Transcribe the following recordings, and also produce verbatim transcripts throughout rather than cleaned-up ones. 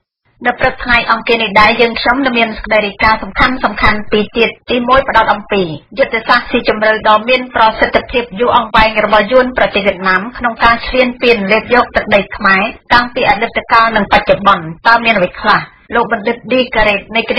រាបរំលឹកជូនទស្សនាអំពីបញ្ហានេះ យើងខ្ញុំសូមអញ្ជើញលោកអ្នកនាងតាមដានស្ដាប់កម្មវិធីផ្សាយនៃវិទ្យុ xê em en នៅព្រឹកព្រលឹមថ្ងៃអង្គារនេះទៅតាមលំដាប់ដោយមេត្រី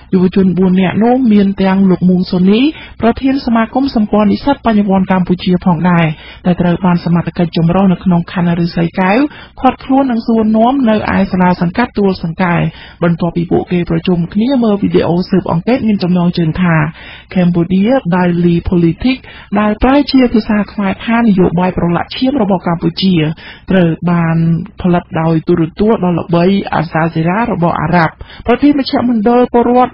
យុវជន bốn នាក់នោះមានទាំងលោកមួងសូនីប្រធានសមាគមសម្ព័ន្ធនិស្សិតបញ្ញវន្តកម្ពុជាផងដែរដែលត្រូវបានសមត្ថកិច្ចចម្រុះនៅក្នុងខណ្ឌឫស្សីកែវឃាត់ខ្លួននិងសួរនាំនៅឯសាលាសង្កាត់ទួលសង្កាយបន្ទាប់ពីពួកគេប្រជុំគ្នាមើល វីដេអូស៊ើបអង្កេតមានចំណងជើងថា Cambodia Daily Politics ដែលប្រែជាភាសាខ្មែរថានយោបាយប្រឡាក់ឈាមរបស់កម្ពុជាត្រូវបានផលិតដោយទូរទស្សន៍ដល់ល្បីអាសាសេរ៉ារបស់អារ៉ាប់ប្រធានមជ្ឈមណ្ឌលពលរដ្ឋ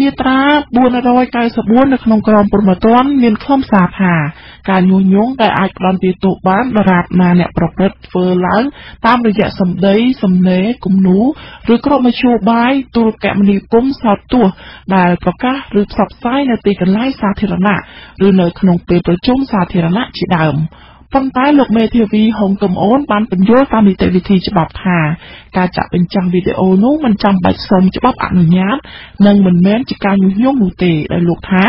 មាត្រា បួនរយ 九十bốn នៅ ប៉ុន្តែលោកមេធាវីហុងកំអូនបានបញ្យល់តាមនីតិវិធីច្បាប់ថាការចាក់បញ្ចាំងវីដេអូនោះមិនចាំបាច់សមច្បាប់អនុញ្ញាតនិងមិនមែនជាការញុះញង់នោះទេដែលលោកថា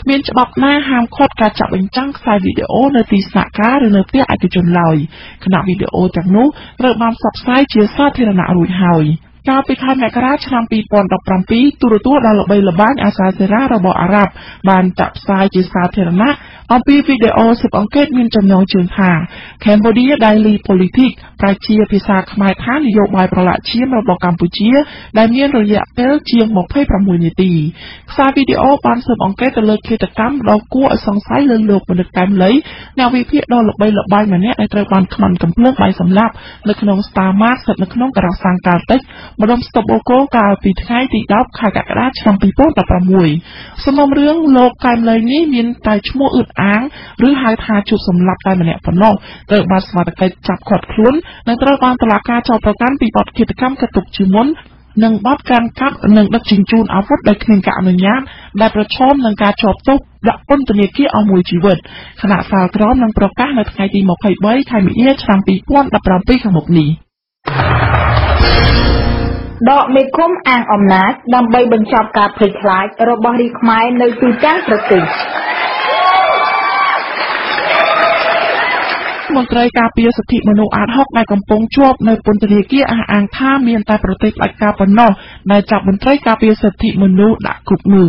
គ្មានច្បាប់ណាហាមឃាត់ការចាក់បញ្ចាំងខ្សែវីដេអូនៅទីសាខាឬនៅផ្ទះឯកជនឡើយខណៈវីដេអូទាំងនោះត្រូវបានផ្សព្វផ្សាយជាសាធារណៈរួចហើយ កាលពីខែមករាឆ្នាំ ពីរពាន់ដប់ប្រាំពីរ ទូរទស្សន៍ដល់ល្បីល្បាញអាសាសេរ៉ារបស់អារ៉ាប់បានចាក់ផ្សាយជាសាធារណៈអំពីវីដេអូស៊ើបអង្កេតមានចំណងជើងថា Cambodia Daily Politics ប្រែជាភាសាខ្មែរថានយោបាយប្រឡាក់ឈាមរបស់កម្ពុជាដែលមានរយៈពេលជាង ម្ភៃប្រាំមួយ នាទី ខ្សែវីដេអូបានស៊ើបអង្កេតទៅលើឃាតកម្មដ៏គួរឲ្យសង្ស័យលើលោកបណ្ឌិតកែមលីអ្នកវិភាគដ៏ល្បីល្បាញម្នាក់ដែលត្រូវបានខ្មាន់កំភ្លើងបាយសម្លាប់នៅក្នុងស្តាម៉ាតស្ថិតនៅក្នុងការដ្ឋានកាល់តិច มาดมสตบโอโก้กาปีไทยติดดับขากระดาษชำปีโป้ตับประมวยสมมเรื่องโลกการเลยนี้มีตายชั่วอึดอ้างหรือหายทาจุดสำลับตายมาเนี่ยปนนอกเติมมาสมาตะไคจับขอดคลุ้นในตระการตลาดการเจ้าประกันปีปอดกิจกรรมกระตุกจิมนหนึ่งบอดการคับหนึ่งดักจิงจูนอาวุธได้หนึ่งกะหนึ่งยันได้ประชมหนึ่งการจบตุกดักต้นตะเนียกี้เอามวยจีเวิร์ดขณะสาวกร้อมหนึ่งประกาศในไทยตีหมอกไข่ใบไทยมีเอี้ยชางปีป้วนดับรำปีขมุกนี้ดอกเมฆมอ่างอมนัดดำใบบรรจบการผลิตลายรบบริขมายในตีจ้างประติมนตรีการเปียสถิมโนอาร์ฮอกในกำปงชวบในปนตรีเกียอ่างท่าเมียนตาประเทศอังกาปนนอในจับมนตรีการเปียสถิมโนดะกุบมือ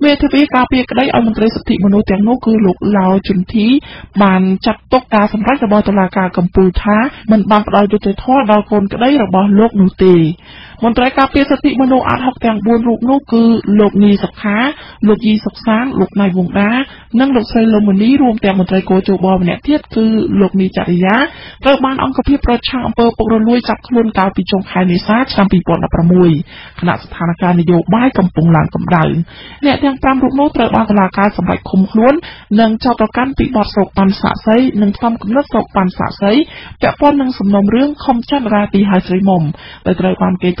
เมื่อที่ปีกาเปียกได้เอามนตรีสติมนุษย์อย่างนู้คือหลุกเหลาจุนทีบานจับตกตาสำหรับกบฏตลาการกัมพูชามันบางประโยชน์จะทอดเราคนก็ได้ระบอบโลกนูตีมนตรีกาเปียสติมนุษย์อาทอกแต่งบุญหลุกนู้คือหลุกนีสักขาหลุกยีสักสางหลุกนายวงด้านั่งหลุกไซโลมนี้รวมแต่มนตรีโกโจบอมเนี่ยเทียบคือหลุกนีจริยะเรื่องบ้านองค์กพิประชาอำเภอปกรลุยจับขลุ่นกาวปีจงไคเนซ่าชามปีปอนอัปมวยขณะสถานการณ์นโยบายกัมพูชากัมดังเนี่ยยังตามรูปโน้ตเตอร์บาตลาการสำหรับคมคล้วนหนึ่งเจ้าประกันปีบอดโศกปันสะไซหนึ่งทำกุมนัดโศกปันสะไซแต่ป้อนหนึ่งสมนมเรื่องคมชั้นราตีหายสริมมโดยตรายความเกยต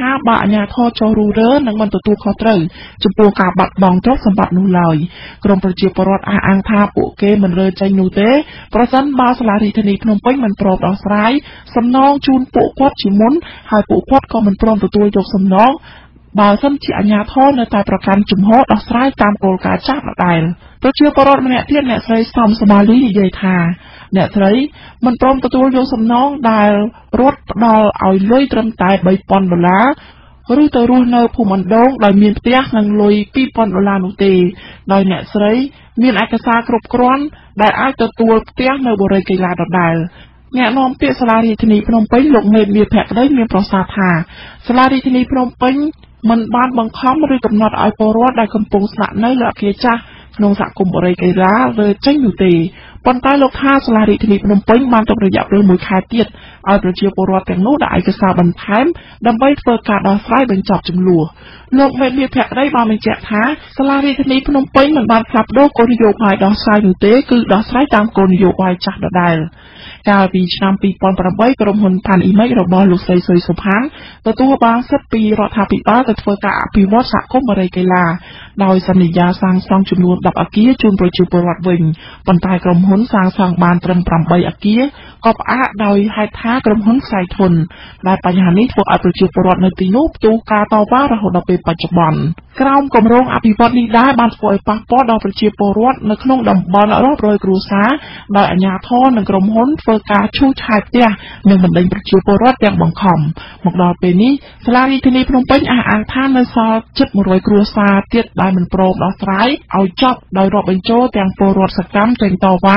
ถ้าบาญาทอจรูเรนนังมันตัวตัวคอเตอร์จุปัวกาบัดบองทบสมบัตินูลอยกรมประเจียปรอดอาอังทาปุเกมันเรใจนูเตเพราะฉันบาสลาริธนีพนมเป้งมันปลอบดอกสายสำนองจูนปุกวัดชิมุนหายปุกวัดก็มันปลอมตัวตัวยกสำนองบาสัมจิอัญญาทอในตายประกันจุ่มฮอดอกสายตามโกลกาจับละได้ประเจียปรอดมันเนี่ยเทียนเนี่ยใส่ซอมสมาลีเยธาเนี่ยใส่มันปลอมตัวตัวยกสำนองได้รถดอลเอาลุยตรมตายใบปอนดอลลาร์หรือตัวรูนเนอร์ผู้มันดองโดยมีเตี้ยหนังลุยปีปอนดอลลาร์นุตีโดยเนี่ยใส่มีเอกสารครบครันได้เอาตัวตัวเตี้ยเนอร์บริเกลาดอดได้แง่น้อมเปียสลาริธนีพนมเป้งหลงเมมีแผลได้มีประสาทาสลาริธนีพนมเป้งมันบ้านบังคับหรือกำหนดเอาตัวรถได้กำปงสระในหลักเกียจ้านงสักกลุ่มอะไรกันล่ะเลยเจ้งอยู่ตีปนใต้โลกท่าสลาริธนีพนมเป้งบานตกระยับเรื่องมือคาเตียดเอาประเชียวปรอดแต่งโน้ดได้กระซาบันแทมดำใบเปิดการดาวไฟเป็นจอบจำลัวโลกเมมีแผลได้บานเป็นแจกท้าสลาริธนีพนมเป้งเหมือนบานพลับโลกกลโยบายดาวไฟอยู่เตะคือดาวไฟตามกลโยบายจากดาวได้กาปีชามปีปอนประใบกรมหนพันอีไม่ระบอลูกใสสวยสุพังประตูบางสัปปีรอทาปีบ้าแต่เปิดการปีวัดสักกลุ่มอะไรกันล่ะโดยสัญญาสร้างสร้างจำนวนดับอาเกียจูนประเชียวปรอดเวงปนใต้กรมหน นสางสางบานเตรมปรำใบอกี้กอบอาโดยหายท้ากรมหนใส่ทนได้ปัญหานี้ถูกอัดประจุปรดในตีนุบตูกาตอว่าระหดเอาไปปัจจุบันกล้ามกรมโรงอภิวัตนี้ได้บานฝอยปากปอดเอาประจุปรดในขนมดำบอลรอบรอยกรูซาโดยอัญญาทอนในกรมหนเฟกาชูชายเตี้ยหนึ่งบันไดประจุปรดอย่างบังคมหมกดอเป็นนี้สลาดีทีนี้พนมเป็นอาหารท่านในซอจุดมรอยกรูซาเตี้ยได้มันโปรดเอาไตรเอาจอบโดยรอบเป็นโจแตงโปรดสกัมเจงตอว่า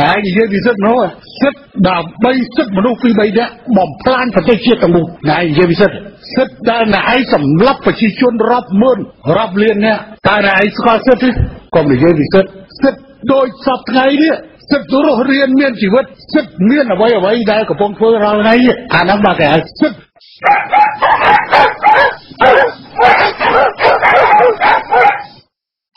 นายยืนยืนซึดโน่ซึดดาวใบซึดมนุษย์ฟีใบเดะบ่มพลานประเทศเชียร์ตะลุงนายยืนยืนซึดซึดได้นายสำรับประชิชนรับเมื่อรับเรียนเนี่ยตายนายสกอตซึดก็ไม่ยืนยืนซึดซึดโดยสับไงเนี่ยซึดตัวเรียนเมียนชีวิตซึดเมียนเอาไว้เอาไว้ได้กับพงเฟืองเราไงเนี่ยอ่านน้ำมาแก่ซึด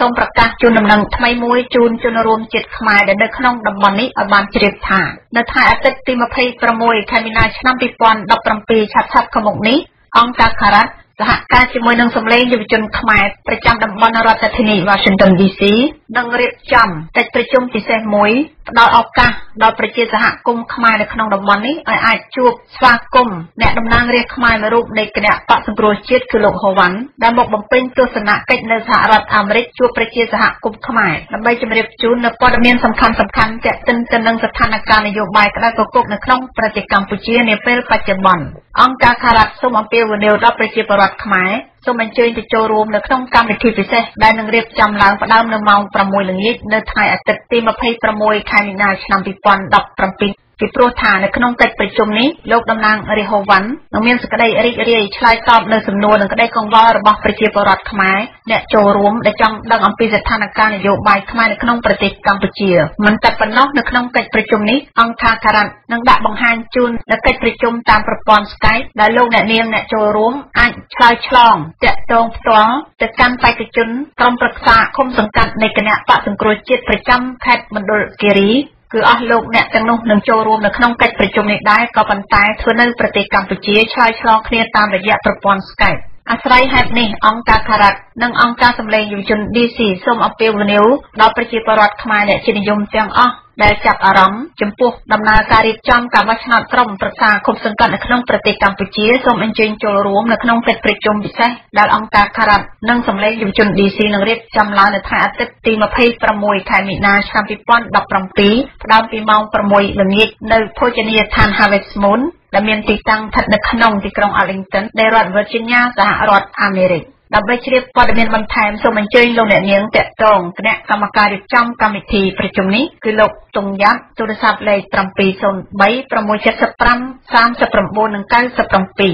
ทรงประกาศจุนดำนังทำไมมวยจูนจุนรวมเจ็ดขมายเดินขนมดำบอลนี้อบานเจริญฐานในไทยอาทิตย์ตีมาเพย์ประมวยคามินาชนะปีปอนดับปรำปีชัดชัดขมงนี้องจากคารัตสหการจิมวยนังสำเร็จอยู่จนขมายประจำดำบอลรัฐทินีวอชิงตันดีซีนังเรียบจำแต่ประชุมพิเศษมวยดาวออกกาดาวประเจสหกุมขมายในขนมดำบอลนี้อาจจูบสากุมแนดำนางเรียกขมายมารูปในกระเนะปะสังโกรเชิดคือหลงหวันดาวบอกบังเป็นตัวสนะเป็นในสหรัฐอเมริกาจูบประเจสหกุมขมายดำใบจำเรียบจูนในปอดเมียนสำคัญสำคัญจะตึงตึงนังสถานการณ์นโยบายกระดาษกบในขนมประเจกัมพูชีในเปลปัจจุบันองค์การคารัตสมอเปียวเนลดาวประเจปรัดขมายสมัยเจริญจะโจรวมในขนมการเป็นทีพิเศษได้นังเรียบจำล้างประดามในเมาประมวยหลังยิดในไทยอาทิตย์ตีมาเพย์ประมวยในนาชนำปีปอนดับปรำปิปิโปรธาในขนมเต็ดประชุมนี้โลกดำนางริโฮวันน้องเมียนสก็ได้ริเรียชลายตอบในสำนวนก็ได้กองว่าระบอบประเทศปรัดขมายเนี่ยโจรวมได้จังดังอัมพีสถานการณ์นโยบายขมายในขนมประเทศกัมพูชีมันจัดปนนอกในขนมเต็ดประชุมนี้องค์การคารันนังดะบังฮันจุนและเต็ดประชุมตามประปอนสกายและโลกเนี่ยเนียมเนี่ยโจรวมอ่านชลายชลองจะตรงตรงจะการไปกระจุนกรมปรึกษาคมสังกัดในคณะปะสังกฤษจิตประจำแคดมณฑลกิรีคืออ๋อโลกเนี่ยจังนุ่งหนึ่งโจรวมในขนมเต็ดประชุมนี้ได้ก็ปันตายทั่วในประเทศกัมพูชีชายชลองเคลียร์ตามระยะประปอนสกายอาศัยแฮปนี่องค์การคารัตนังองค์การสำเร็จอยู่จนดีสี่ส้มอเปลวนิ้วดาวประจิปรัดขมายเนี่ยชินยมเจียงอ๋อได้จับอารมณ์จำพวกดำนาการิจอมการวัฒนธรรมประชาคมสังกัดในขนมประเทศกัมพูชีส้มอันเจนโจรวมในขนมเต็ดประชุมพิเศษดาวองค์การคารัตนังสำเร็จอยู่จนดีสี่นังเรียบจำลาในไทยอาทิตย์ตีมาเพย์ประมวยไทยมินาชามปิปอนดับปรำปีดาวปีเมาประมวยหลังยิกในโภชนียทานฮาเวสมุนดำเนินติดตั้งถัดในขนมที่กรุงอาร์ลิงตันในรัฐเวอร์จิเนียสหรัฐอเมริกาดับเบิลชีฟพอดำเนินวันไทม์ส่งมันเจริญลงในเนียงแต่ตรงคณะกรรมการจัดจ้องกรรมธีประชุมนี้คือหลบตรงยับโทรศัพท์เลยตรัมปีโซนใบประมวยเช็ดสปรัมสามสปรัมโบนังการสปรัมปี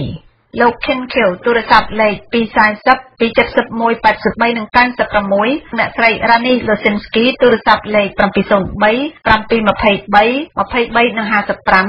โลกเข็นเขียวโทรศัพท์เลยปีสายซับปีเจ็ดสิบมวยแปดสิบใบนังการสปรัมมวยณไตรรานีโลเซนสกีโทรศัพท์เลยตรัมปีโซนใบตรัมปีมาเพย์ใบมาเพย์ใบนังหาสปรัม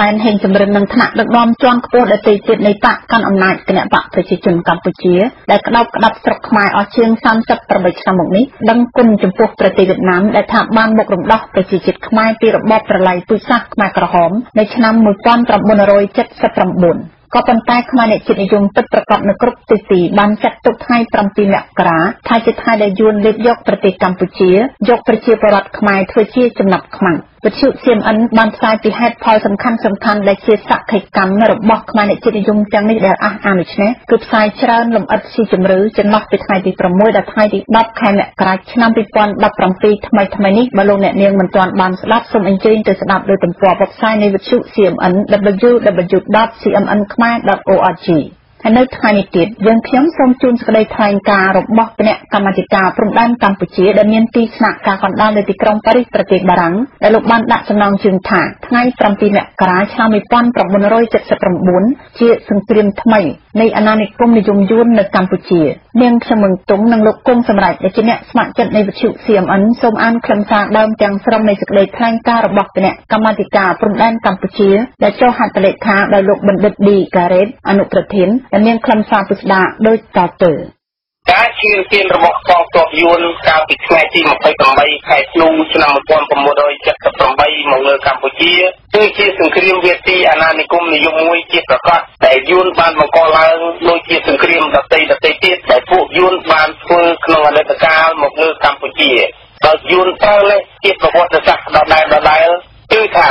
การเห็นจำเริญนังถนัดดักดอมจ้องกระโดดตีจิตในปะการอำนาจกระเนะปะประชาชนกัมพูชีได้กระดับกระดับสกหมายอเชียงซ้ำสับประบชามกนี้ดังกุนจำพวกประเทศเวียดนามได้ทำบ้านบกลมดอกประชาชนขมายปีระบอบประไลปุยซักขมายกระหอมในชนะมือป้อนตรับบนรอยเจ็ดสับตรำบุญ ก็ปนใต้ขมาเนจิตนิยมประกอบในกรุ๊ปที่สี่บันจัดตุกไทยปรำปีนักกระไทยจิตไทยได้ยุนเล็บยกประเทศกัมพูชียกประเทศปรัดขมายทั่วชีจำหนับขมังประชิดเสียมอันบันทรายปีแฮดพอสำคัญสำคัญได้เชื่อสักไข่กำนรบบอกขมาเนจิตนิยมจังนิดเดียร์อาอามิชเนกึบทรายเชื่อลมอัดชีจมรือจังหลักไปไทยดีประมวยได้ไทยดีบับแค่แม่กระชั้นปีปอนบับปรำปีทำไมทำไมนี่บอลลูนเนี่ยเนียงมันตอนบันรับสมอันเจริญโดยสนับโดยตำปอบับทรายในประชิดเสียมอัน ดับเบิลยู ดับเบิลยู ดับเบิลยู ดอท ซี เอ็ม เอ็น ขมาย ดอท โอ อาร์ จีอันนี้ไทยนิติเรื่องเพียงสมจูนสกได้ไทยการรบบอกเป็นกรรมธิการปรุงด้านกัมพูชีดำเนินตีสนักการก่อนด้านเลยติกรองปริศประเทศบารังและลูกบ้านดัชนองจึงถ่ายทั้งตรำปีเนี่ยกระชามิปอนปรับบุญร้อยเจ็ดสิบปรับบุญเชี่ยสังเกตทำไมในอนานิคมนิยมยุ่นในกัมพูชีเมืองเสมืองตรงนางลูกกงสำหรับในที่เนี่ยสมัครจัดในประชุมเสียมอันสมอันคลำซาดำจังสรมในสกได้ไทยการรบบอกเป็นกรรมธิการปรุงด้านกัมพูชีและเจ้าหัตถเลขาได้ลูกบัณฑิตดีการเรศอนุประเทศและเนียงคลำซาปุสดาโดยต่อเติมการเชื่อเตียนระบบกองตัวยูนการปิดไงที่มันไปต่อไปไข่ลูกชนะมังกรประมวยโดยจัดต่อไปมองเงินกัมพูชีซึ่งที่สังเครียมเวทีอนานิคมนิยมมวยเจี๊ยบประกาศแต่ยูนบ้านมังกรลางโดยที่สังเครียมตัดตีตัดตีเจี๊ยบแต่พวกยูนบ้านเฟื่องขนมอะไรต่างๆมองเงินกัมพูชีเรายูนเท่าเลยเจี๊ยบประวัติศาสตร์ดาวได้ดาวได้ชื่อถ้า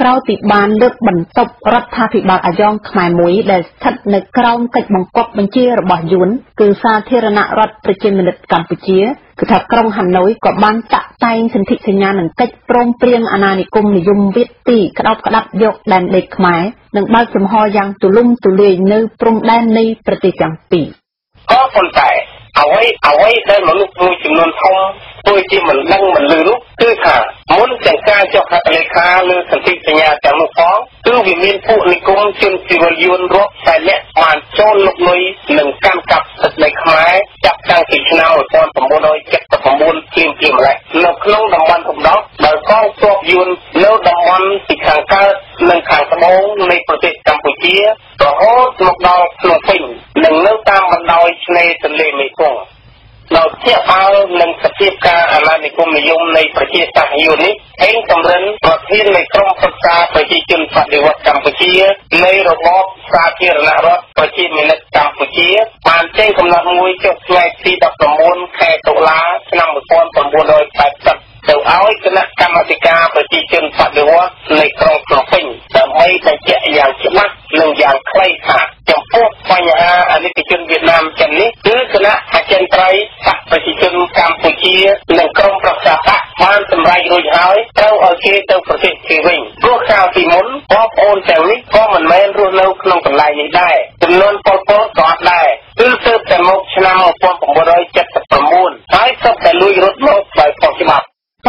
เกล้าติบานเลือกบรรทบรัฐาภิบาลอายองขมายมุ้ยได้ทัดในเกล้าติดบังกบบัญชีระบอบยุนคือสาธารณรัฐประเทศมิลิตกัมพูชีคือถักกรงหันน้อยกบบานจะใจสันติสัญญาหนังเกจโปร่งเปรียงอนานิคมนิยมวิตีกระดับกระดับยกแดนเด็กขมายหนังบ้านสมหอยังตุลุ่มตุเรยเนื้อปรุงแดนในประเทศจังปีก็คนใจเอาไว้เอาไว้ได้มนุษย์มูจินนทองโดยที่มันนั่งมันลือลุกคือข่ามุนแต่งกายเจ้าข้าเลขาหรือสันติสัญญาแต่ลูกฟ้องคือวิมีนผู้นิคมจนสิวลยุนรบใส่และผ่านโจนลุกเลยหนึ่งการกับสัตว์ในขมายจับจังกิจนาอุตรสมบูรณ์โดยเจ็ดสมบูรณ์เกี่ยมเกี่ยมอะไรนกน้องดำวันถูกดอกดาวกล้องตัวยุนเนื้อดำวันติดขังการหนึ่งขังสมองในประเทศกัมพูชีต่อโหดนกดาวหลงสิ่งหนึ่งเนื้อตามบรรดาในทะเลเมกงเราเชื่อเอาหนึ่งสถิติการอนานิคมนิยมในประเทศต่างยูนิเองกำลังประเทศในกรมประชาประชาชนปฏิวัติกัมพูชีในระบบสาธารณรัฐประเทศมิลิตกัมพูชีผ่านเจ้งกำลังมวยจบในที่ดับสมุนแค่ตุลาสนามบุกบอลสมบูรณ์โดยแปดจับเดาเอาคณะกรรมการประชาชนปฏิวัติในกรมประชาชนแต่ไม่ได้เจาะอย่างเฉพาะหนึ่งอย่างใครขาดจำพวกปัญหาอนิจจนเวียดนามจำนี้คือคณะอาจารย์ไตรศักดิ์ประชาชนกัมพูชีหนึ่งกรมประชาธิปไตยบ้านสำรายรวยหายเต้าเอาเชื่อเต้าประเทศชีวิตพวกชาวติมุนก็โอนแต่นี้ก็มันไม่รู้เล่าขนมกันลายนี้ได้จำนวนปอปกอดได้คือเติมแต่มกชนะมกปอปบร้อยเจ็ดสิบประมูลใช้เติมแต่ลุยรถมกไปปองชิมาต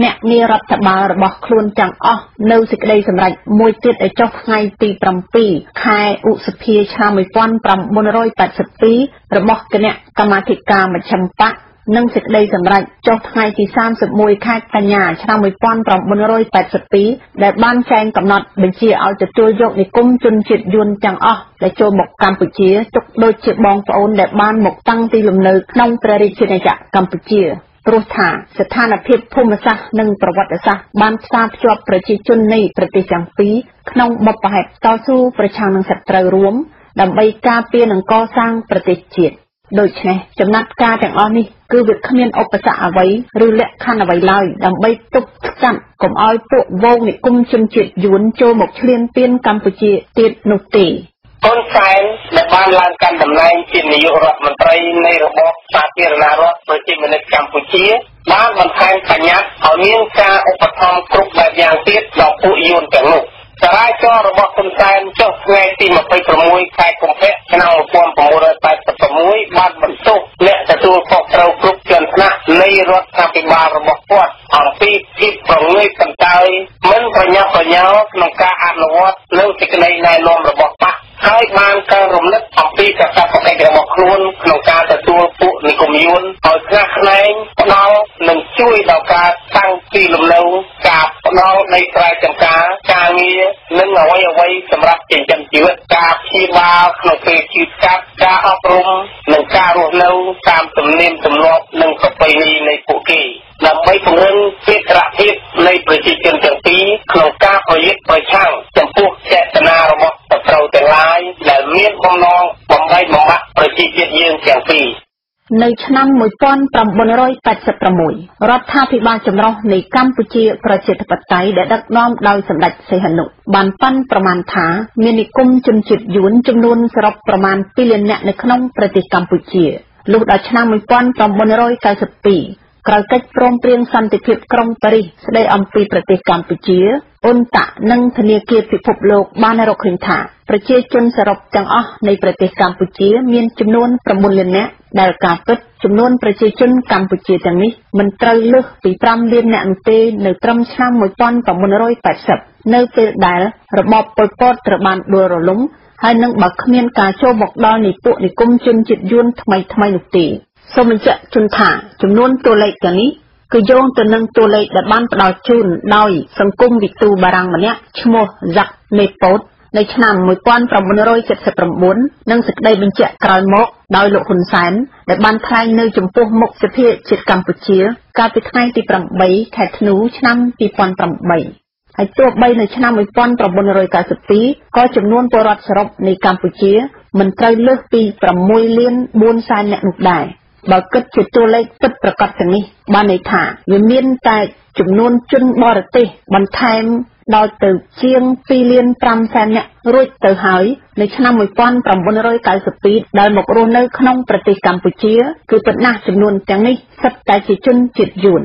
เนี่ยมีรัฐบาลบอกคลุนจังอ๋อเนื้อสิกได้สำหรับมวยติดไอเจ้าไงตีปรำปีคายอุสเพียชาไม่ป้อนปรำบนร้อยแปดสิบปีระบอกกันเนี่ยกรรมธิการมันชังปะเนื้อสิกได้สำหรับเจ้าไงตีสามสิบมวยคายปัญญาชาไม่ป้อนปรำบนร้อยแปดสิบปีแต่บ้านแฟนกำหนดบัญชีเอาจะตัวยกในกุ้งจนจิตยุนจังอ๋อและโจมบอกกัมพูชีจุกโดยจิตบองโอนแต่บ้านบอกตั้งตีลมเนื้อน้องประดิษฐ์ในจักรกัมพูชีรูธาสถานภิบภูมิศาสตร์หนึ่งประวัติศาสตร์บ้านทราบจวบประชิดจุนในประเทศจังปีขนมบปะแหบต่อสู้ประชาชนศัตรูรวมดำใบกาเปียหนังก่อสร้างประเทศจีนโดยเฉพาะจำนัดกาจังอ้อนี่คือวิเคราะห์เมียนอุปสรรคเอาไว้หรือเละขั้นเอาไว้ลอยดำใบตุกจั่นกลมอ้อยปวดโวงในกุ้มจุนจีหยวนโจมกเชียนเปียนกัมพูชีติดนุตีต้นสายในบ้านลานการดำเนินจินนิยรัฐมนตรีในระบบสาธารณรัฐประเทศมิลิตกัมพูชี บ้านบรรพนปัญญาเอาเนียงกาอุปธรรมกรุ๊ปแบบอย่างเตี้ยดอกปุยนแต่งลูกสลายจ่อระบบคนแทนเจ้าไงตีมาไปประมุยใครคงแพ้ชนะความประมุยไปประมุยบ้านบรรทุกและจะตัวพวกเรากรุ๊ปเกินนะในรถขับไปบาร์ระบบพวดเอาตีที่ประมุยกันใจเหมือนปัญญาปัญญาหนังกาอาลวัตเรื่องที่ในในลมระบบปะให้บ้านการรวมเล็กออกตีจากการปกติระบบครูนหนังกาจะตัวปุนิคมยุนเอาชนะในเราหนึ่งช่วยดาวกาตั้งตีลมเร็วกับเราในไตรจังกาการนี้นั่งเอาไว้เอาไว้สำหรับเจริญชีวิตกาพีบาขนมเปี๊ยชีวิตกาจาอบรมหนึ่งการรวมเร็วตามสำเนียงสำรองหนึ่งกับไปนี้ในปุกีนำไปผงเงินเพื่อกระทิบในประจิตเจริญจังปีขนมกาพยึดไปช่างจำพวกเจตนาระบบตะเตาแต่ลายและเมียนบองนองบองไรบองมะประจิตเจริญจังปีในชั้นน้ำมวยป้อนปรำบนร้อยแปดสิบประมวยรัฐาภิบาลจำลองในกัมพูชีประเทศปไตยได้ดักน้อมดาวสำเร็จเสหนุบานปั้นประมาณถาเมียนิคมจนจุดยุนจำนวนสรับประมาณปีเลียนแนในขนมประเทศกัมพูชีลูกดาวชั้นน้ำมวยป้อนปรำบนร้อยเก้าสิบปีกระเกิดโปร่งเปลี่ยนสันติภาพกรุงปารีสได้อัมพีประเทศกัมพูชีอุนตะนังธเนียเกียรติภพโลกบ้านนรกหินถาประเทศจนสรบจังอ้อในประเทศกัมพูชีมีจำนวนประมูลเนี้ยได้การเปิดจำนวนประชาชนกัมพูชีจังนี้มันตรึงลึกปีพรำเรียนแนวเตในตรมชามวยป้อนต่อมนร้อยแปดสิบในเปิดได้ระบบปลดปลดระบาดดัวระลุ่มให้นังบักเมียนกาโชบอกดอในปุ่นในกลุ่มจนจิตยุนทำไมทำไมหนุกตีสมัยจะจนถ่าจำนวนตัวเลขอย่างนี้คือโยงตัวนึงตัวเลขดับบ้านปลาวจุนดอยสังคมวิตูบารังมันเนี้ยชั่วโมงจักเนปโปดในชนามมวยป้อนประมวลร้อยเจ็ดสิบประมวลนั่งศึกได้บรรเจาะกลายมกดอยหลวงขุนแสนดับบ้านไทยในจุ่มปุ่มมกเสพจิตกัมพูชีการปิดท้ายตีประมใบแถบหนูชนามตีปอนประมใบไอตัวใบในชนามมวยป้อนประมวลร้อยเก้าสิบปีก็จำนวนตัวรัฐสรบในกัมพูชีมันไตรเลือกปีประมวยเลี้ยนบุญสายแนนุกได้บางก็จุดตัวเลขติดประกอบอย่างนี้บ้านในถาเมียนแต่จุดนวนจุนบอร์ติบันไทม์ดาวเต๋อเชียงปีเลียนปรำแซนเนี่ยรุ่ยเต๋อหายในชนะมวยป้อนปรำบนร้อยเก้าสิบปีได้หมกโรนเนอร์ขนมประติกัมพูชีคือเป็นหน้าจุดนวนอย่างนี้สัตย์ใจจุนจิตยุน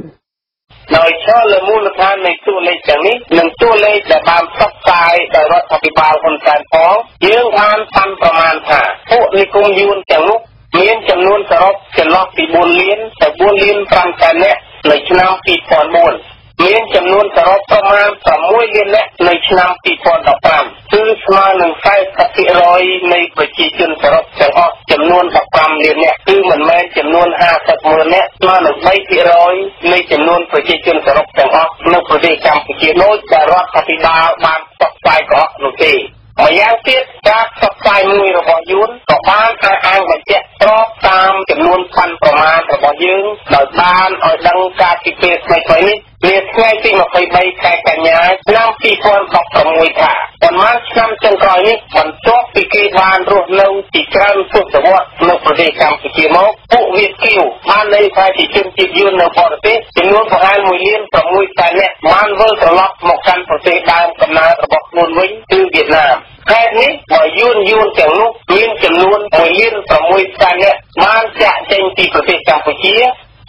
โดยเฉพาะเรื่องมูลค่าในตัวเลขอย่างนี้หนึ่งตัวเลขจะบานซับไซด์แต่รัฐบาลคนแสนพองยืมพันพันประมาณค่ะผู้ในกรุงยุนแก่ลุกเลี้ยงจำนวนสรบจะล็อกปีบุญเลี้ยงแต่บุญเลี้ยงฟังแต่เนี้ยในชนามปีปอนบุญเลี้ยงจำนวนสรบประมาณสามมวยเลี้ยงเนี้ยในชนามปีปอนดอกปรำซื้อสมาหนึ่งไส้ตะเกียรอยในประชีจนสรบจังอ้อจำนวนดอกปรำเลี้ยงเนี้ยซื้อเหมือนแม่จำนวนห้าสิบมือเนี้ยสมาหนึ่งไส้ตะเกียรอยในจำนวนประชีจนสรบจังอ้อเมื่อประชีจำประชีน้อยจะรับปฏิบาบางตกใจเกาะหนุ่มตีมาอย่างเตี้ยจากสับไซมือระบยุนต่อบ้านการอ้างว่าเจ็ดรอบตามจำนวนพันประมาณระบยืนต่อบ้านอ่อยดังการติดเกล็ดไม่ค่อยนิดเลี้ยงง่ายที่มาเคยใบแขกกันย้ายน้ำปีพรตกสมุยค่ะตอนมาน้ำจังกรอยนี้มันโจกปีกีบานรวดเร็วจีจันสุดสวัสดิ์นกประเดกรรมปีกีมกผู้เวียดกิ้วบ้านในไทยจีจุนจียืนนกปอดเตะจำนวนประมาณมวยเลี้ยงสมุยแต่เนี่ยมันเวอร์สล็อกหมกกันประเดกรรมกำนัลระบบนวลวิ่งคือเวียดนามแค่นี้บ่อยยุ่นยุ่นจังลูกเลี้ยงจำนวนมวยเลี้ยงสมุยแต่เนี่ยมันจะเจนจีประเดกรรมปีกี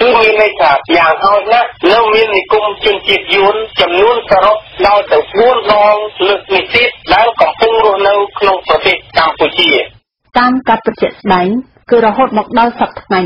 คือมีในฉากอย่างเขานะแล้วมีในกลุ่มจุนจิตยุนจำนวนสรบเราแต่พูดนองลึกมิติแล้วกับพุ่งรวมแล้วลงประเทศกัมพูชีตามการประเทศไหนคือเราหดหมกดาวสับไง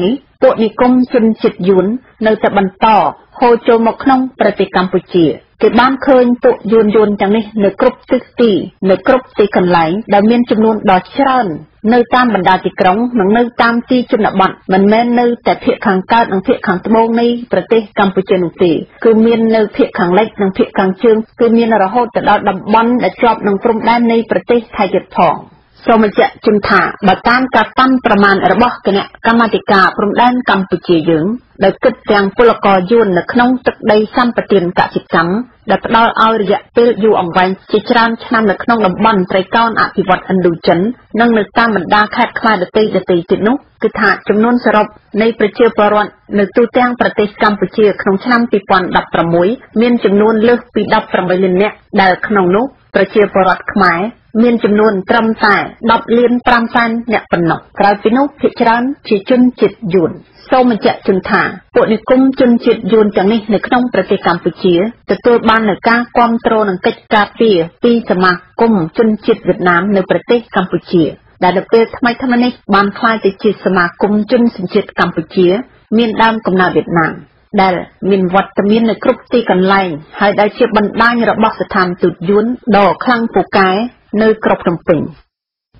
ตัวในกลุ่มจุนจิตยุนเราจะบรรต่อโฮโจหมกน้องประเทศกัมพูชีเกิดบ้านเคยตัวยุนยุนจังนี้ในกลุ่มซิกตี้ในกลุ่มตีกันไหลดาวมีจำนวนดอกเชิญเนื้อตามบรรดาจิกรงหนังเนื้อตามตีจุนบันมันแม่เนื้อแต่เพียขังก้าวหนังเพียขังตะโมงในประเทศกัมพูชาหนุ่มตีคือเมียนเนื้อเพียขังเล็กหนังเพียขังเชิงคือเมียนระหดแต่เราดับบอลแต่จอบหนังตรงได้ในประเทศไทยเกิดทองโซมัจจุนถาบัตตามการตั้มประมาณระบบกันเนี่ยกรรมติกาปรุงด้านกัมพูชาหยิ่งโดยกิจแจงพลกรยุนและขนมตึกได้ซ้ำประเด็นกะจิตจังโดยพลอยเอาระยะเปลือยู่อ่องไว้จิตรังชนะและขนมลำบอนไตรก้อนอภิวัตอันดูจันนั่งในตามบรรดาแคดคลาดตีจะตีจิตนุกคือถาจำนวนสรบในประเทศปรนในตู้แจงประเทศกัมพูชาขนมชนะปีปอนดับประมุยเมียนจำนวนเลือกปีดับประมุยเนี่ยได้ขนมนุก ប្រជាពលរដ្ឋខ្មែរមានចំនួនត្រឹមតែ ដប់លានប្រាំសែន អ្នកប៉ុណ្ណោះក្រៅពីនោះភាគច្រើនជាជនជាតិយួនសូមបញ្ជាក់ជូនថាពួកនិគមជនជាតិយួនទាំងនេះនៅក្នុងប្រទេសកម្ពុជាទទួលបាននូវការគាំទ្រនិងកិច្ចការពារពីសមាគមជនជាតិវៀតណាមនៅប្រទេសកម្ពុជាដែលនៅពេលថ្មីថ្មីនេះបានក្លាយទៅជាសមាគមជនសញ្ជាតិកម្ពុជាមានដើមកំណើតវៀតណាមដែលមានវត្តមាននៅគ្រប់ទីកន្លែងហើយដែលជាបណ្ដាញរបស់ស្ថានទូតយួនដ៏ខ្លាំងពូកែនៅក្រុងភ្នំពេញ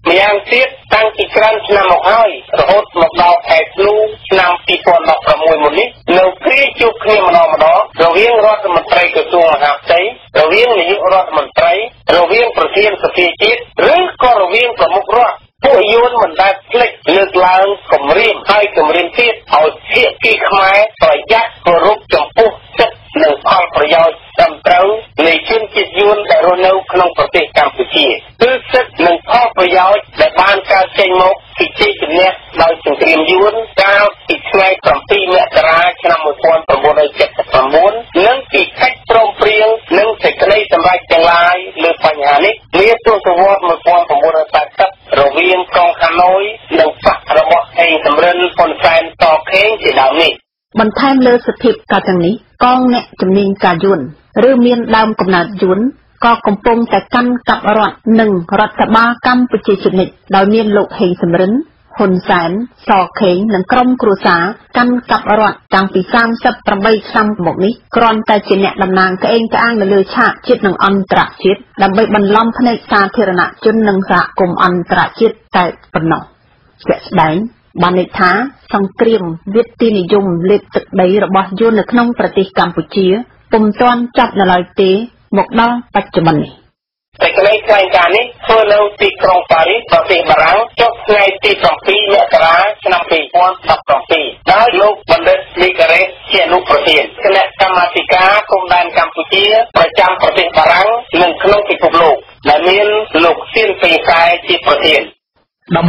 ម្យ៉ាងទៀតតាំងពីច្រើនឆ្នាំមកហើយរហូតមកដល់ខែធ្នូឆ្នាំពីរពាន់ដប់ប្រាំមួយមុននេះនៅគ្រាជួបគ្នាម្ដងម្ដងរវាងរដ្ឋមន្ត្រីក្រសួងមហាផ្ទៃរវាងនាយករដ្ឋមន្ត្រីរវាងប្រធានសភាជាតិឬក៏រវាងប្រមុខរដ្ឋពួកយួនមិនដែលភ្លេចលើកឡើងគម្រាមហើយគម្រាមទៀតឲ្យភាគីខ្មែរប្រយ័ត្នគោរពចំពោះសិទ្ធិនិងផលប្រយោជន៍ត្រឹមត្រូវនៃជនជាតិយួនដែលរស់នៅក្នុងប្រទេសកម្ពុជាគឺសិទ្ធិនិងផលប្រយោជន៍ដែលបានកើតចេញមកពីជ័យជម្នះដោយសង្គ្រាមយួនកាលពីថ្ងៃទី ៧ មករា ឆ្នាំ ១៩៧៩និងពីកិច្ចព្រមព្រៀងនិងសេចក្តីសម្រេចទាំងឡាយលើបញ្ហានេះនាទសវត្សរ៍១៩ប៉ែតសិបរវាងកងហាណូយនិងបករបស់ឯកសម្រិនហ៊ុនសែនតខេងជាដើមនេះបន្ថែមលើសិទ្ធិការទាំងនេះកងអ្នកជំនាញការយួនឬមានដើមកំណើតយួនក៏កំពុងតែកាន់កាប់រដ្ឋនិងរដ្ឋបាលកម្ពុជាជានិច្ចដោយមានលោកហេងសំរិនហ៊ុនសែនតខេងនិងក្រុមគ្រួសារកាន់កាប់រដ្ឋតាំងពីសាមសិបប្រាំបីឆ្នាំមកនេះគ្រាន់តែជាអ្នកតំណាងក្អេងក្អាងនៅលើឆាកជាតិនិងអន្តរជាតិដើម្បីបន្លំភ្នែកសាធារណជននិងសហគមន៍អន្តរជាតិតែប៉ុណ្ណោះជាក់ស្ដែងបានន័យថាសង្គ្រាមវិទ្យានិយមលេបទឹកដីរបស់យួននៅក្នុងប្រទេសកម្ពុជាពុំទាន់ចប់នៅឡើយទេមកដល់បច្ចុប្បន្ននេះសេចក្តីថ្លែងការណ៍នេះធ្វើនៅទីក្រុងប៉ារីសប្រទេសបារាំងចុះថ្ងៃទី៧ មករា ឆ្នាំ ២០១៧ដោយលោកបណ្ឌិតលីការ៉េជាអនុប្រធានគណៈកម្មាធិការព្រំដែនកម្ពុជាប្រចាំប្រទេសបារាំងនិងក្នុងពិភពលោកដែលមានលោកសៀនពេញកែជាប្រធានដើម្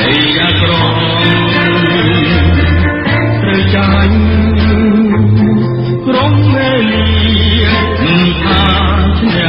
នៃក្រមត្រូវចាញ់ក្រុមមេលីមិនថាលោ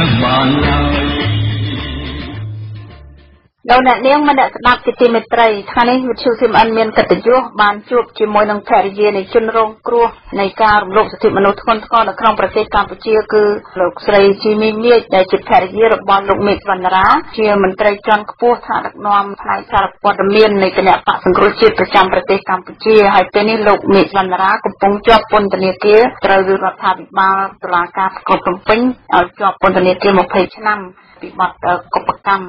កអ្នកនាងមនៈស្ដាប់ជាទីមេត្រីថ្ងៃនេះវិទ្យុ ស៊ី អិន អិន មានកិត្តិយសបានជួបជាមួយនឹងភរិយានៃជនរងគ្រោះនៃការរំលោភសិទ្ធិមនុស្សធ្ងន់ធ្ងរនៅក្នុងប្រទេសកម្ពុជាគឺលោកស្រីជីមីមៀចដែលជាភរិយារបស់លោកមេឃវណ្ណរាជាមន្ត្រីជាន់ខ្ពស់ថ្នាក់ដឹកនាំផ្នែកសារព័ត៌មាននៃគណៈបក្សសង្គ្រោះជាតិប្រចាំប្រទេសកម្ពុជាហើយពេលនេះលោកមេឃវណ្ណរាកំពុងជាប់ពន្ធនាគារត្រូវរដ្ឋាភិបាលតុលាការខេត្តភ្នំពេញឲ្យជាប់ពន្ធនាគារម្ភៃឆ្នាំពីបទកុបកម្ម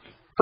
ព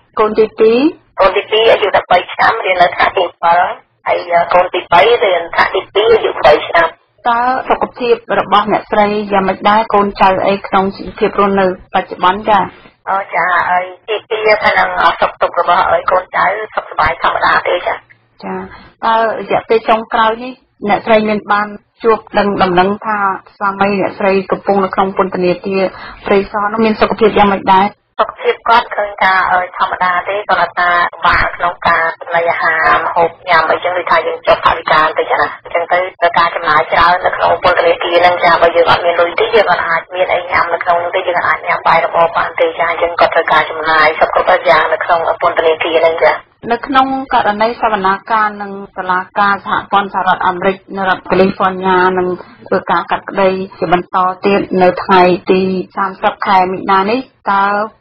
កូនទី កូនទីពីរអាយុสิบสามឆ្នាំរៀននៅថ្នាក់ទីเจ็ดហើយកូនទីสองរៀនថ្នាក់ទីสองអាយុแปดឆ្នាំតើសុខភាពរបស់អ្នកស្រីយ៉ាងម៉េចដែរកូនចៅអីក្នុងជីវភាពរស់នៅបច្ចុប្បន្នចា៎អូចាអីទីពីរថានឹងសុខទុក្ខរបស់អីកូនចៅសុខសប្បាយធម្មតាទេចាចាតើរយៈពេលចុងក្រោយនេះអ្នកស្រីមានបានជួបនឹងដំណឹងថាស្វាមីអ្នកស្រីកំពុងនៅក្នុងពន្ធនាគារព្រៃសរនោះមានសុខភាពយ៉ាងម៉េចដែរសុខភាពគាត់ឃើញថាអីធម្មតាទេគាត់ថាបាក់ក្នុងការចំណីអាហារហូបញ៉ាំអីចឹងដូចថាយើងចុះថវិកាទៅចាណាអញ្ចឹងទៅត្រូវការចំណាយច្រើននៅក្នុងពលរដ្ឋទីហ្នឹងចាបើយើងអត់មានលុយទេយើងអាចមានអីញ៉ាំនៅក្នុងនោះទេយើងអាចញ៉ាំបាយរបបបានទេចាអញ្ចឹងគាត់ត្រូវការចំណាយគ្រប់គ្រប់យ៉ាងនៅក្នុងពលរដ្ឋទីហ្នឹងចានៅក្នុងករណីសវនាការនិងសាលាការសហព័ន្ធសហរដ្ឋអាមេរិកនៅរដ្ឋកាលីហ្វ័រញ៉ានឹងធ្វើការកាត់ក្តីជាបន្តទៀតនៅថ្ងៃទីสามสิบខែមិនិនានេះតើ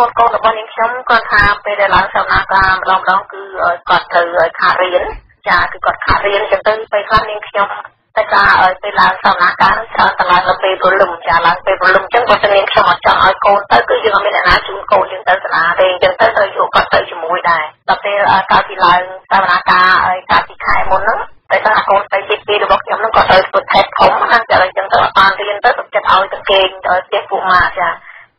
កូនកូនរបស់នាងខ្ញុំគាត់ថាពេលដែលឡើងសាវនាការម្ដងម្ដងគឺគាត់ត្រូវឲ្យខាត់រៀនចាគឺគាត់ខាត់រៀនចឹងទៅពេលខ្លះនាងខ្ញុំតែថាឲ្យពេលឡើងសាវនាការនឹងច្រើនតែឡើងទៅពេលព្រលឹមចាឡើងពេលព្រលឹមចឹងគាត់ទៅនាងខ្ញុំអត់ចង់ឲ្យកូនទៅគឺយើងអត់មានអ្នកណាជូនកូនយើងទៅសាលាទេចឹងទៅត្រូវយកគាត់ទៅជាមួយដែរដល់ពេលកាលពីឡើងសាវនាការឲ្យកាលពីខែមុនហ្នឹងតែថាកូនស្រីទីពីររបស់ខ្ញុំហ្នឹងគាត់ទៅធ្វើថែធំហ្នឹងតែចឹងទៅអត់បានរៀនទៅគាត់ចិត្តឲ្យទៅគេងទៅផ្ទះពួកម៉ាចា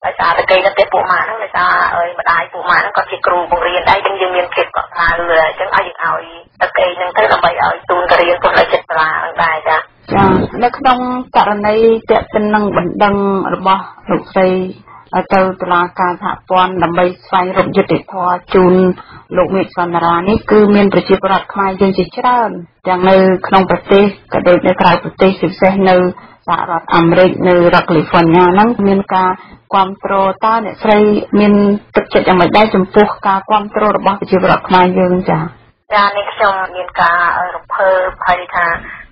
ដោយសារតែគេនៅផ្ទះពួកម៉ាហ្នឹងដោយសារអើយម្ដាយពួកម៉ាហ្នឹងគាត់ជាគ្រូបង្រៀនដែរអញ្ចឹងយើងមានភាពកក់ក្ដៅអញ្ចឹងឲ្យយើងឲ្យតែគេហ្នឹងទៅដើម្បីឲ្យជូនទៅរៀនគាត់នៅចិត្តសាលាហ្នឹងដែរចាចានៅក្នុងករណីតេតិននឹងបណ្ដឹងរបស់លោកស្រីទៅតុលាការសហព័ន្ធដើម្បីស្វែងរកយុត្តិធម៌ជូនលោកមេឃសន្តារានេះគឺមានប្រជាពលរដ្ឋខ្មែរយើងជាច្រើនទាំងនៅក្នុងប្រទេសក៏ដូចនៅក្រៅប្រទេសជាពិសេសនៅសហរដ្ឋអាមេរិកនៅរដ្ឋកាលីហ្វ័រញ៉ាហ្នឹងមានការគាំទ្រតើអ្នកស្រីមានទឹកចិត្តយ៉ាងម៉េចដែរចំពោះការគាំទ្ររបស់ប្រជាពលរដ្ឋខ្មែរយើងចា៎ចានេះខ្ញុំមានការរំភើបហើយថា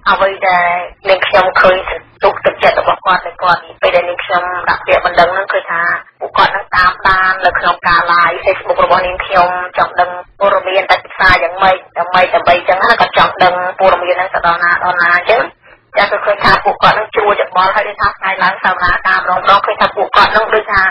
អ្វីដែលអ្នកខ្ញុំឃើញទុកទឹកចិត្តរបស់គាត់តែគាត់នេះពេលដែលអ្នកខ្ញុំដាក់ពាក្យបណ្ដឹងហ្នឹងគឺថាពួកគាត់នឹងតាមដាននៅក្នុងការ live Facebook របស់អ្នកខ្ញុំចង់ដឹងព័ត៌មានតែពិសាយ៉ាងម៉េចដើម្បីដើម្បីចឹងណាគាត់ចង់ដឹងព័ត៌មានហ្នឹងទៅដល់ណាដល់ណាចឹងចាគឺឃើញថាពួកគាត់នឹងជួយច្បល់ហើយដូចថាថ្ងៃឡើងសាវនាការម្ដងម្ដងឃើញថាពួកគាត់នឹងដូចថា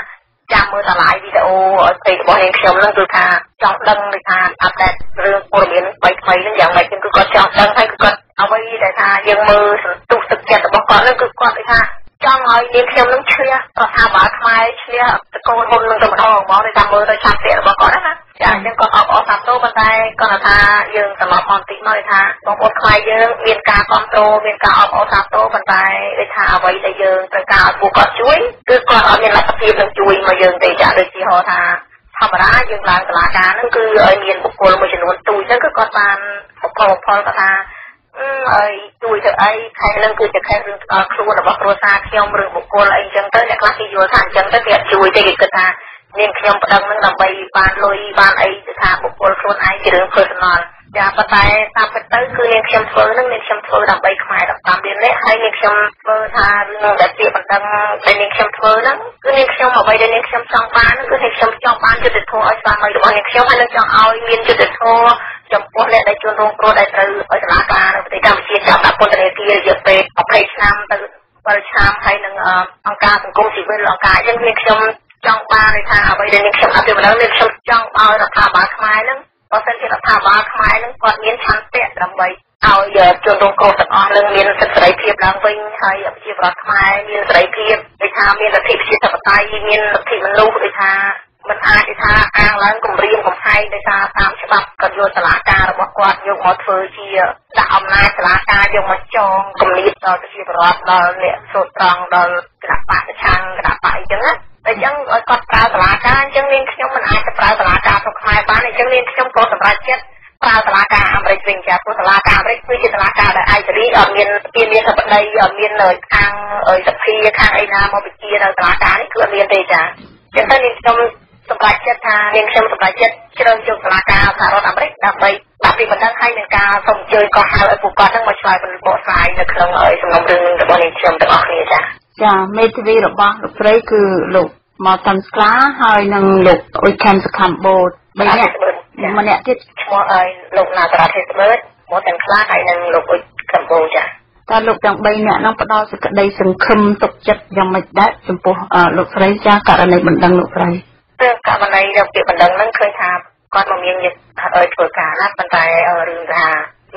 ចាំមើលតែ live វីដេអូឲ្យពេករបស់អ្នកខ្ញុំហ្នឹងគឺថាចង់ដឹងដូចថា update រឿងព័ត៌មានថ្មីថ្មីហ្នឹងយ៉ាងម៉េចគឺគាត់ចង់ដឹងហើយគឺគាត់អ្វីដែលថាយើងមើលសន្ទុះទឹកចិត្តរបស់គាត់ហ្នឹងគឺគាត់ដូចថាចង់ឲ្យនាងខ្ញុំនឹងឈ្នះគាត់ថាបើខ្មែរឈ្នះតកូនហ៊ុននឹងតែម្ដងហ្មងតែមើលទៅឆាកពាក្យរបស់គាត់ណាចាអញ្ចឹងគាត់អបអរសាទរប៉ុន្តែគាត់ថាយើងត្រឡប់មកបន្តិចមកថាបងប្អូនខ្មែរយើងមានការគ្រប់គ្រងមានការអបអរសាទរប៉ុន្តែដូចថាអ្វីដែលយើងត្រូវការឲ្យពួកគាត់ជួយគឺគាត់អត់មានលទ្ធភាពនឹងជួយមកយើងទេចាដូចជាហៅថាធម្មតាយើងឡើងតុលាការហ្នឹងគឺឲ្យមានបុគ្គលមួយចំនួនទូចហ្នឹងគឺគាត់បានប្រកបផលគាត់ថាអឺហើយជួយទៅអីខែនឹងគឺជាខែរឿងស្គាល់ខ្លួនរបស់គ្រួសារខ្ញុំឬបុគ្គលអីចឹងទៅអ្នកខ្លះគេយល់ថាអញ្ចឹងទៅគេអត់ជួយទេគេគិតថានាងខ្ញុំប្តឹងនឹងដើម្បីបានលុយបានអីទៅថាបុគ្គលខ្លួនឯងជារឿង personal ចាប៉ុន្តែតាមពិតទៅគឺនាងខ្ញុំធ្វើនឹងនាងខ្ញុំធ្វើដើម្បីខ្មែរតាមរៀននេះហើយនាងខ្ញុំធ្វើថារឿងដែលជាបណ្ដឹងដែលនាងខ្ញុំធ្វើហ្នឹងគឺនាងខ្ញុំអ្វីដែលនាងខ្ញុំចង់បានគឺនាងខ្ញុំចង់បានយុត្តិធម៌ឲ្យស្វាមីរបស់នាងខ្ញុំហើយនឹងចង់ឲ្យមានយុត្តិធម៌ចំពោះអ្នកដែលជួនរងគ្រោះដែលត្រូវឲ្យសាលាការនៅប្រទេសកម្ពុជាចាប់ដាក់ពន្ធនាគាររយៈពេលยี่สิบឆ្នាំទៅสิบឆ្នាំហើយនឹងអង្គការសង្គមស៊ីវិលអង្គការយើងនាងខ្ញុំចង់បានន័យថាអ្វីដែលនាងខ្ញុំអត់ទៅម្ដងនាងខ្ញុំចង់ឲ្យរដ្ឋាភិបាលខ្មែរហ្នឹងបើសិនជារដ្ឋាភិបាលខ្មែរហ្នឹងគាត់មានឆន្ទៈដើម្បីឲ្យជនរងគ្រោះទាំងអស់នឹងមានសិទ្ធិសេរីភាពឡើងវិញហើយប្រជាពលរដ្ឋខ្មែរមានសេរីភាពដូចថាមានលទ្ធិប្រជាធិបតេយ្យមានលទ្ធិមនុស្សដូចថាមិនអាចដូចថាអាងឡើងគម្រាមកំហែងដោយសារតាមច្បាប់គាត់យកសាលាការរបស់គាត់យកមកធ្វើជាដាក់អំណាចសាលាការយកមកចងគំនិតដល់ប្រជាពលរដ្ឋដល់អ្នកសូត្រត្រង់ដល់គណៈបកប្រឆាំងគណៈបកអីចឹងណាអញ្ចឹងឲ្យគាត់ប្រើសាលាការអញ្ចឹងនាងខ្ញុំមិនអាចទៅប្រើសាលាការរបស់ខ្មែរបានអញ្ចឹងនាងខ្ញុំក៏សម្រេចចិត្តប្រើសាលាការអាមេរិកវិញចាព្រោះសាលាការអាមេរិកគឺជាសាលាការដែលឯករាជ្យអត់មានពីមានសក្តីអត់មានខាងសភាខាងអីណាមកវិជានៅសាលាការនេះគឺអត់មានទេចាអញ្ចឹងនាងខ្ញុំសម្រេចចិត្តថានាងខ្ញុំសម្រេចចិត្តជ្រើសយកសាលាការសហរដ្ឋអាមេរិកដើម្បី ปีมันตั้งให้เป็นการส่งเจอก่อหาไอ้ผู้ก่อทั้งหมดช่วยเป็นบ่อทรายในเครื่องเอ่ยสำหรับเรื่องนึงแต่บ่อนี้เชื่อมต่อออกนี่จ้ะจ้ะเมทวีระบ้างลูกไรคือลูกมาทำสกล้าหอยนังลูกวิคัมสคัมโบดใบเนี้ยมันเนี้ยที่ชัวเอ่ยลูกนาตราเทสเบิร์ดหมอทำสกล้าหอยนังลูกวิคัมโบจ้ะตอนลูกอย่างใบเนี้ยน้องปนอสึกได้สังคมตกจับยังไม่ได้จมปูอ่าลูกไรจ้ะกะอะไรบันดังลูกไรเรื่องกะอะไรเราเกี่ยวบันดังนั่งเคยทำก่อนมาเมียนยึดเอ่ยตัวการรับปัญญาเอ่ยรึงดาเ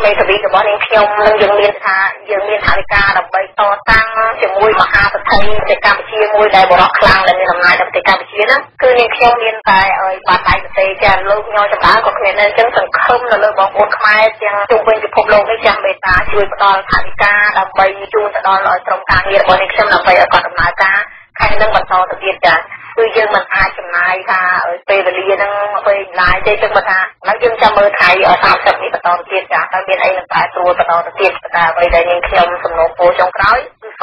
เมตบีแต่ว่ายังเขียงยังเรียนทางยังเรียนทางการตับใบต่อตั้งจะมวยมหาประเทศจะการเชียร์มวยได้บล็อกคลังและในลำนายจะการเชียร์นั้นคือยังเขียงเรียนไปเอ้ยปาไตเตยจะลุกเงาจะบ้าก็เรียนในเรื่องสังคมเราเริ่มมองคนขมายยังจุ่มเป็นจุดพบลงได้ยังเมตตาช่วยตอนฐานิกาดับใบจูนตอนลอยตรงกลางเรียบบอลนิกเชื่อมดับใบก่อนตำนานจ้าใครนั่งบนโต๊ะตะเกียบจ้าคือยังมันอาจำนายค่ะเออเปรย์บริยังเปรย์นายใจจังบตาแล้วยังจำเบอร์ไทยเออสามสิบนี่ตอนตะเกียบจ้าเราเรียนไอ้หนึ่งตายตัวตอนตะเกียบตาใบใดยังเขียวสมนุโปจงร้อยส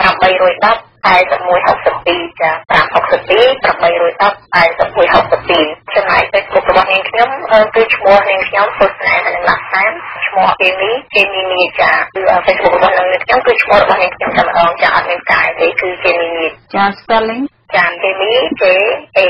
ตามใบรวยดับไตสมุยหกสิบปีจ้าตามปกติตามใบรวยดับไตสมุยหกสิบปีชนะเฟซบุ๊กตะบองเองเขี้ยวเออคือชัวเองเขี้ยวสุดแน่ในหลักแสนชัวเองนี้เจมีมีจ้าคือเฟซบุ๊กตะบองเองเขี้ยวคือชัวตะบองเองเขี้ยวจำลองจะอัดเป็นกายนี่คือเจจ้า spelling จ้าเจมี่ J A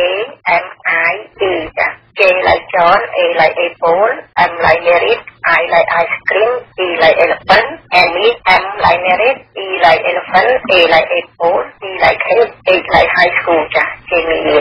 M I E จ้า J ไลจอน A ไลเอโพล M ไลเมริด I ไลไอศกรีม E ไลเอลฟัน M E M ไลเมริด E ไลเอลฟัน A ไลเอโพล E ไลเคส A ไลไฮสคูลจ้าเจมี่